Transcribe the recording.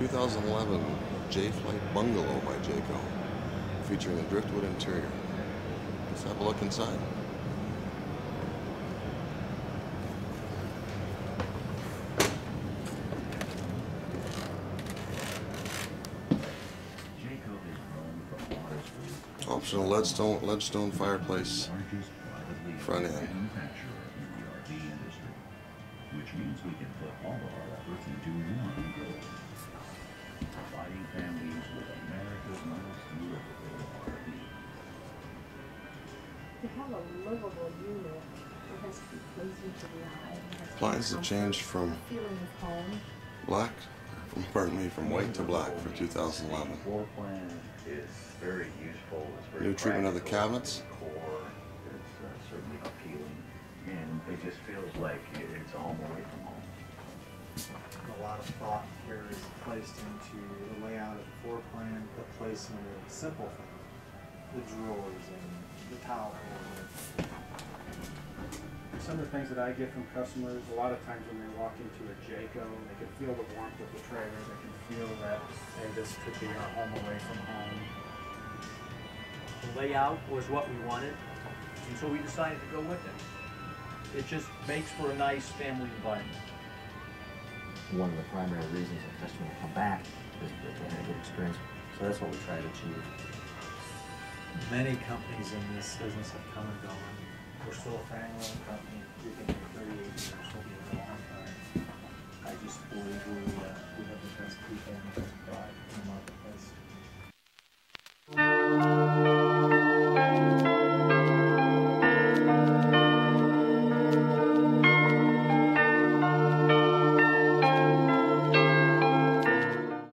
2011 Jay Flight Bungalow by Jayco, featuring a driftwood interior. Let's have a look inside. Optional leadstone fireplace front end. Which means we can put all of our efforts into one goal. Providing families with America's most livable RV. To have a livable unit, it has to be pleasing to the eye. Appliances have changed from black, from white to black for 2011. Floor plan is very useful. New treatment of the cabinets. And it just feels like it's a home away from home. A lot of thought here is placed into the layout of the floor plan, the placement of the simple things, the drawers and the towel holder. Some of the things that I get from customers, a lot of times when they walk into a Jayco, they can feel the warmth of the trailer, they can feel that, hey, this could be our home away from home. The layout was what we wanted, and so we decided to go with it. It just makes for a nice family environment. One of the primary reasons a customer will come back is that they had a good experience. So that's what we try to achieve. Many companies in this business have come and gone. We're still a family-owned company.